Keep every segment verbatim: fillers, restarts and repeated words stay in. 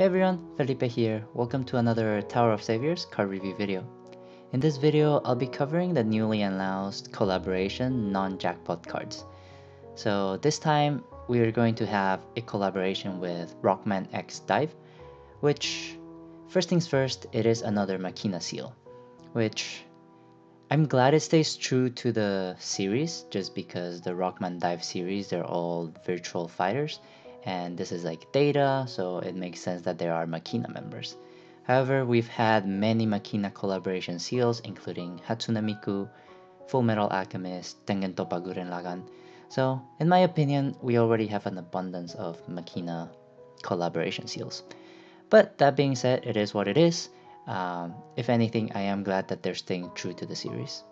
Hey everyone, Felipe here. Welcome to another Tower of Saviors card review video. In this video, I'll be covering the newly announced collaboration non-jackpot cards. So this time, we are going to have a collaboration with Rockman X Dive, which, first things first, it is another Makina seal, which I'm glad it stays true to the series, just because the Rockman Dive series, they're all virtual fighters, and this is like data, so it makes sense that there are Makina members. However, we've had many Makina collaboration seals, including Hatsunemiku, Fullmetal Alchemist, Tengen Toppa Gurren Lagann. So, in my opinion, we already have an abundance of Makina collaboration seals. But that being said, it is what it is. Um, if anything, I am glad that they're staying true to the series.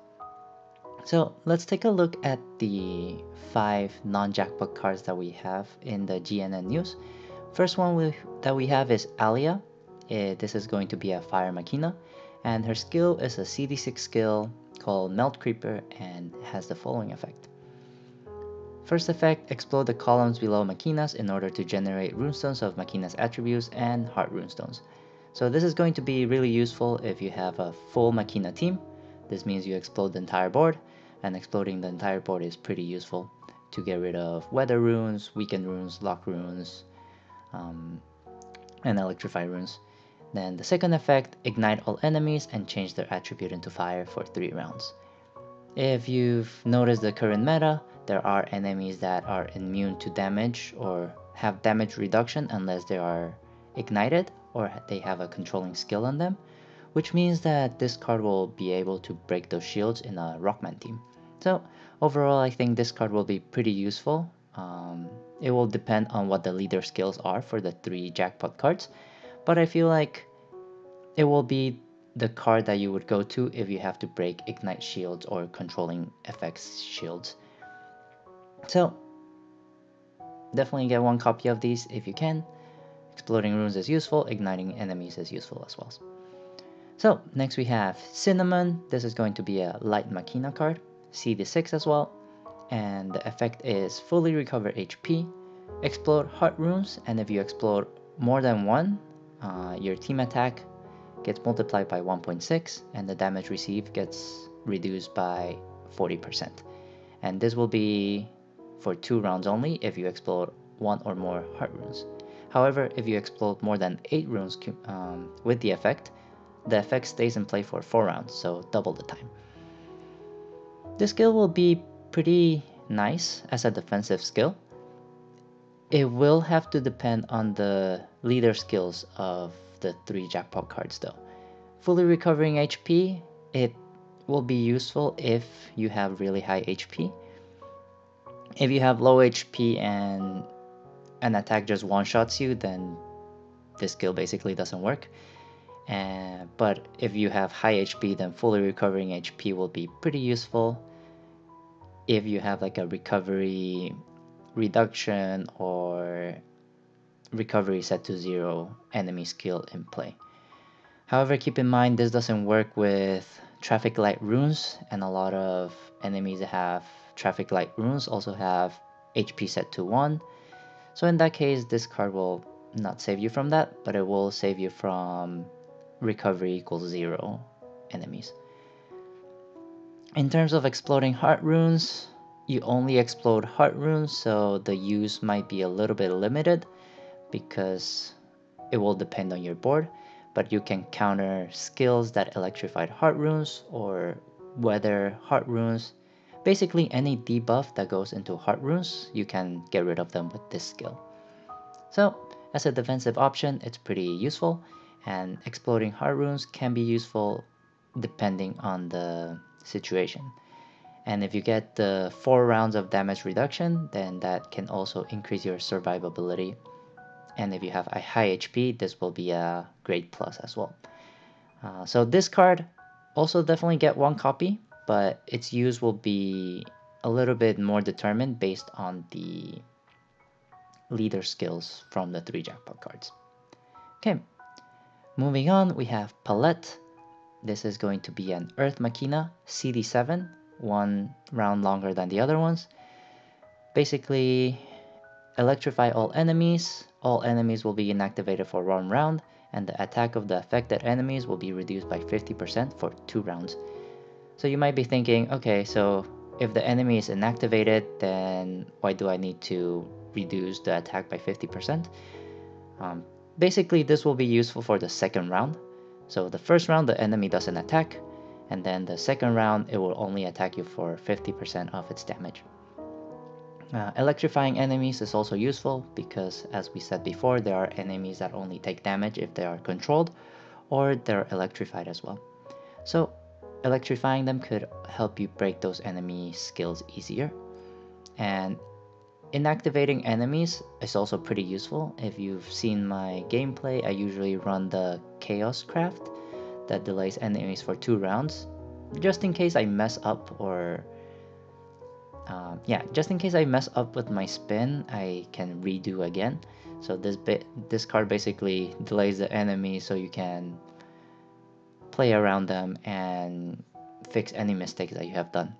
So let's take a look at the five non-jackpot cards that we have in the G N N news. First one we, that we have is Alia. It, this is going to be a Fire Makina, and her skill is a C D six skill called Melt Creeper and has the following effect. First effect, explode the columns below Makinas in order to generate runestones of Makina's attributes and heart runestones. So this is going to be really useful if you have a full Makina team. This means you explode the entire board, and exploding the entire board is pretty useful to get rid of weather runes, weaken runes, lock runes, um, and electrify runes. Then the second effect, ignite all enemies and change their attribute into fire for three rounds. If you've noticed the current meta, there are enemies that are immune to damage or have damage reduction unless they are ignited or they have a controlling skill on them, which means that this card will be able to break those shields in a Rockman team. So overall, I think this card will be pretty useful. Um, it will depend on what the leader skills are for the three jackpot cards, but I feel like it will be the card that you would go to if you have to break ignite shields or controlling effects shields. So definitely get one copy of these if you can. Exploding runes is useful, igniting enemies is useful as well. So next we have Cinnamon. This is going to be a light Makina card, C D six as well, and the effect is fully recover H P, explode heart runes, and if you explode more than one, uh, your team attack gets multiplied by one point six and the damage received gets reduced by forty percent. And this will be for two rounds only if you explode one or more heart runes. However, if you explode more than eight runes um, with the effect, the effect stays in play for four rounds, so double the time. This skill will be pretty nice as a defensive skill. It will have to depend on the leader skills of the three jackpot cards though. Fully recovering H P, it will be useful if you have really high H P. If you have low H P and an attack just one-shots you, then this skill basically doesn't work. Uh, but if you have high H P, then fully recovering H P will be pretty useful. If you have like a recovery reduction or recovery set to zero enemy skill in play. However, keep in mind this doesn't work with traffic light runes, and a lot of enemies that have traffic light runes also have H P set to one. So in that case, this card will not save you from that, but it will save you from recovery equals zero enemies. In terms of exploding heart runes, you only explode heart runes, so the use might be a little bit limited because it will depend on your board, but you can counter skills that electrified heart runes or weather heart runes. Basically any debuff that goes into heart runes, you can get rid of them with this skill. So as a defensive option, it's pretty useful, and exploding heart runes can be useful depending on the situation. And if you get the four rounds of damage reduction, then that can also increase your survivability. And if you have a high H P, this will be a great plus as well. Uh, so this card, also definitely get one copy, but its use will be a little bit more determined based on the leader skills from the three jackpot cards. Okay, moving on, we have Palette. This is going to be an Earth Makina, C D seven, one round longer than the other ones. Basically, Electrify all enemies. All enemies will be inactivated for one round, and the attack of the affected enemies will be reduced by fifty percent for two rounds. So you might be thinking, okay, so if the enemy is inactivated, then why do I need to reduce the attack by fifty percent? Um, basically, this will be useful for the second round. So the first round, the enemy doesn't attack, and then the second round, it will only attack you for fifty percent of its damage. Uh, electrifying enemies is also useful because, as we said before, there are enemies that only take damage if they are controlled or they're electrified as well. So electrifying them could help you break those enemy skills easier. And inactivating enemies is also pretty useful. If you've seen my gameplay, I usually run the Chaos Craft that delays enemies for two rounds, just in case I mess up or Um, yeah, just in case I mess up with my spin, I can redo again. So this bit, this card basically delays the enemy so you can play around them and fix any mistakes that you have done.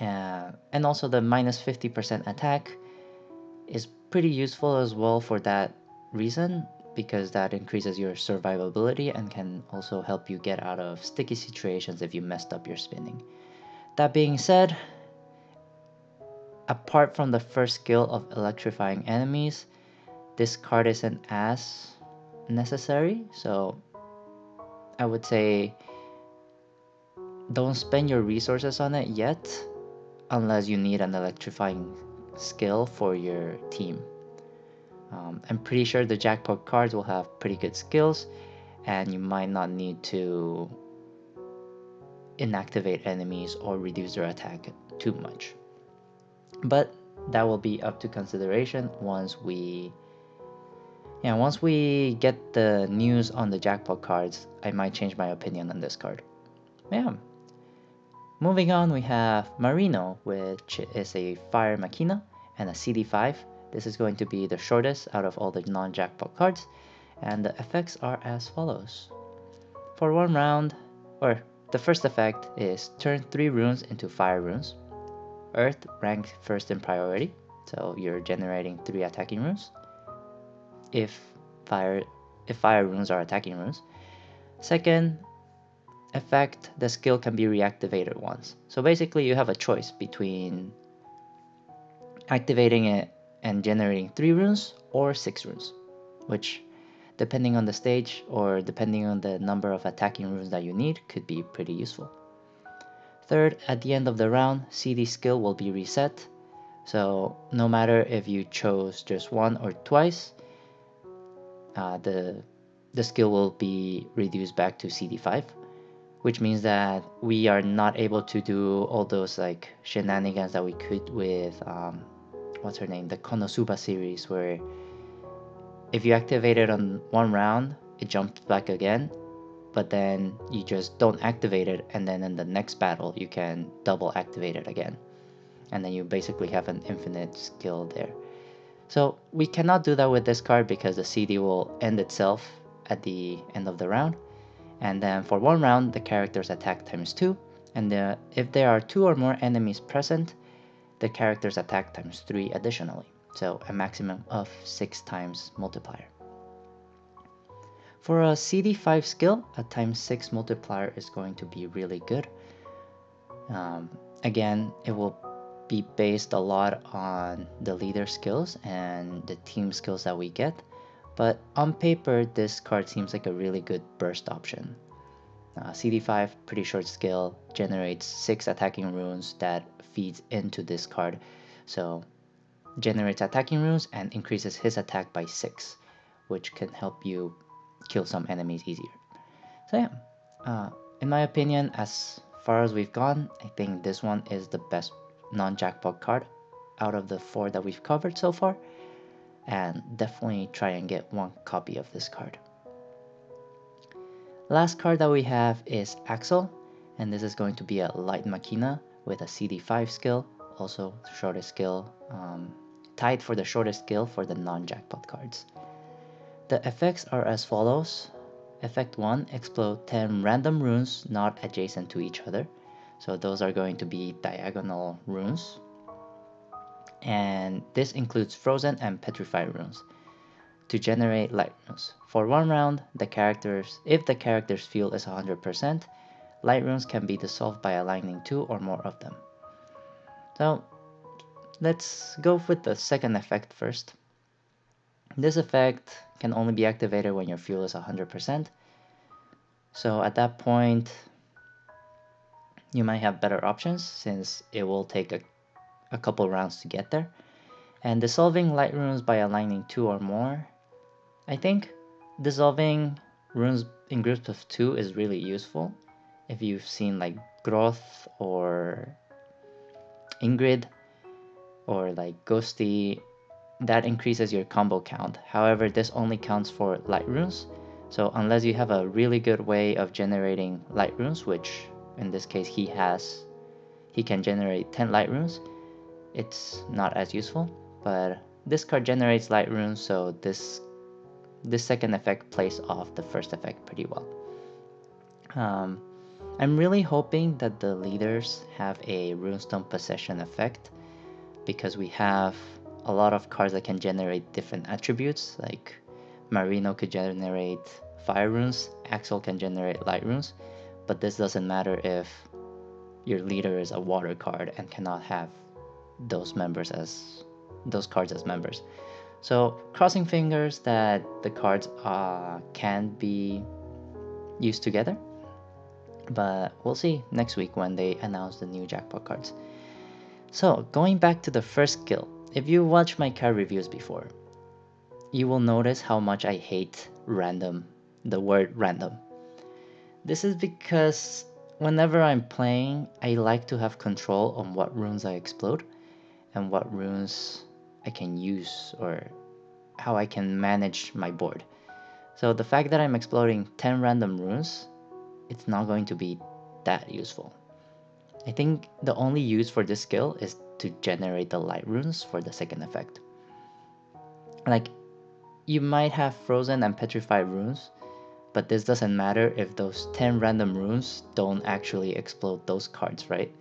Uh, and also the minus fifty percent attack is pretty useful as well for that reason, because that increases your survivability and can also help you get out of sticky situations if you messed up your spinning. That being said, apart from the first skill of electrifying enemies, this card isn't as necessary, so I would say don't spend your resources on it yet unless you need an electrifying skill for your team. Um, I'm pretty sure the jackpot cards will have pretty good skills and you might not need to inactivate enemies or reduce their attack too much. But that will be up to consideration once we yeah, once we get the news on the jackpot cards. I might change my opinion on this card. Yeah. Moving on, we have Marino, which is a Fire Makina and a C D five. This is going to be the shortest out of all the non-jackpot cards, and the effects are as follows. For one round, or the first effect is turn three runes into fire runes. Earth ranked first in priority, so you're generating three attacking runes if fire if fire runes are attacking runes. Second effect, the skill can be reactivated once. So basically you have a choice between activating it and generating three runes or six runes, which depending on the stage or depending on the number of attacking runes that you need could be pretty useful. Third, at the end of the round, C D skill will be reset, so no matter if you chose just one or twice, uh, the, the skill will be reduced back to C D five, which means that we are not able to do all those like shenanigans that we could with, um, what's her name, the Konosuba series, where if you activate it on one round, it jumps back again, but then you just don't activate it, and then in the next battle you can double activate it again, and then you basically have an infinite skill there. So we cannot do that with this card because the C D will end itself at the end of the round, and then for one round the character's attack times two, and the, if there are two or more enemies present, the character's attack times three additionally, so a maximum of six times multiplier. For a C D five skill, a times six multiplier is going to be really good. Um, again, it will be based a lot on the leader skills and the team skills that we get, but on paper this card seems like a really good burst option. Uh, C D five, pretty short skill, generates six attacking runes that feeds into this card, so generates attacking runes and increases his attack by six, which can help you kill some enemies easier. So yeah, uh, in my opinion, as far as we've gone, I think this one is the best non-jackpot card out of the four that we've covered so far, and definitely try and get one copy of this card. Last card that we have is Axel, and this is going to be a Light Makina with a C D five skill, also shortest skill, um, tied for the shortest skill for the non-jackpot cards. The effects are as follows. Effect one, explode ten random runes not adjacent to each other. So those are going to be diagonal runes. and this includes frozen and petrified runes to generate light runes. For one round, the characters, if the character's fuel is one hundred percent, light runes can be dissolved by aligning two or more of them. So let's go with the second effect first. This effect can only be activated when your fuel is one hundred percent, so at that point you might have better options since it will take a, a couple rounds to get there. And dissolving light runes by aligning two or more, I think dissolving runes in groups of two is really useful. If you've seen like Groth or Ingrid or like Ghosty, that increases your combo count. However, this only counts for light runes, so unless you have a really good way of generating light runes, which in this case he has, he can generate ten light runes, it's not as useful. But this card generates light runes, so this this second effect plays off the first effect pretty well. um, I'm really hoping that the leaders have a runestone possession effect, because we have a lot of cards that can generate different attributes. Like Marino could generate fire runes, Axel can generate light runes, but this doesn't matter if your leader is a water card and cannot have those members as those cards as members. So crossing fingers that the cards uh, can be used together, but we'll see next week when they announce the new jackpot cards. So going back to the first skill, if you watch my card reviews before, you will notice how much I hate random, the word random. This is because whenever I'm playing, I like to have control on what runes I explode and what runes I can use, or how I can manage my board. So the fact that I'm exploding ten random runes, it's not going to be that useful. I think the only use for this skill is to generate the light runes for the second effect. Like, you might have frozen and petrified runes, but this doesn't matter if those ten random runes don't actually explode those cards, right?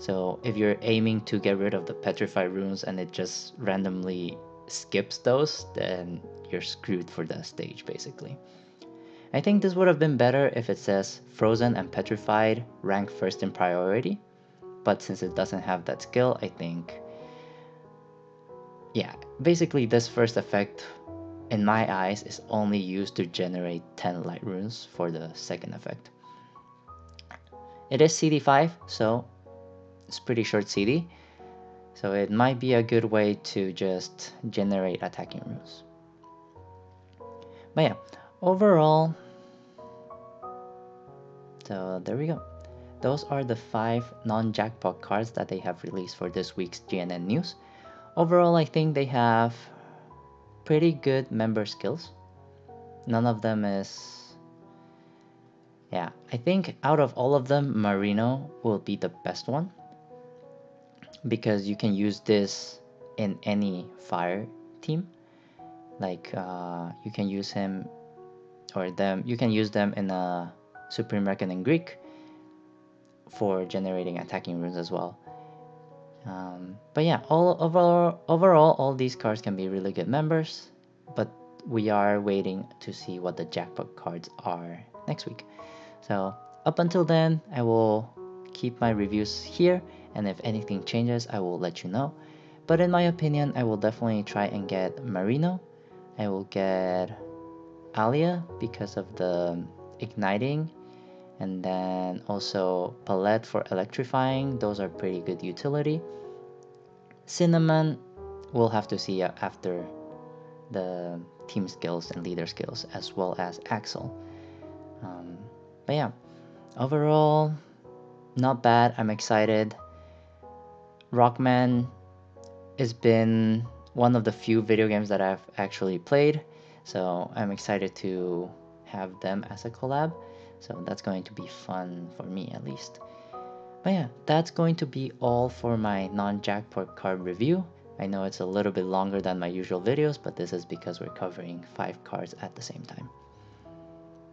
So if you're aiming to get rid of the petrified runes and it just randomly skips those, then you're screwed for that stage, basically. I think this would have been better if it says frozen and petrified rank first in priority, but since it doesn't have that skill, I think, yeah, basically this first effect in my eyes is only used to generate ten light runes for the second effect. It is C D five, so it's pretty short C D, so it might be a good way to just generate attacking runes. But yeah, overall, so there we go. Those are the five non-jackpot cards that they have released for this week's G N N news. Overall, I think they have pretty good member skills. None of them is... yeah, I think out of all of them, Marino will be the best one, because you can use this in any fire team. Like, uh, you can use him or them, you can use them in a Supreme Reckoning Greek for generating attacking runes as well. Um, but yeah, all overall, overall, all these cards can be really good members, but we are waiting to see what the jackpot cards are next week. So up until then, I will keep my reviews here, and if anything changes, I will let you know. But in my opinion, I will definitely try and get Marino. I will get Alia because of the igniting, and then also Palette for electrifying. Those are pretty good utility. Cinnamon, we'll have to see after the team skills and leader skills, as well as Axel. Um, but yeah, overall, not bad. I'm excited. Rockman has been one of the few video games that I've actually played, so I'm excited to have them as a collab. So that's going to be fun for me, at least. But yeah, that's going to be all for my non-jackpot card review. I know it's a little bit longer than my usual videos, but this is because we're covering five cards at the same time.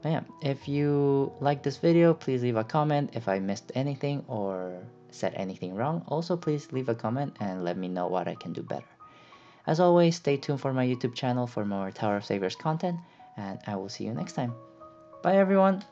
But yeah, if you like this video, please leave a comment if I missed anything or said anything wrong. Also, please leave a comment and let me know what I can do better. As always, stay tuned for my YouTube channel for more Tower of Saviors content, and I will see you next time. Bye everyone!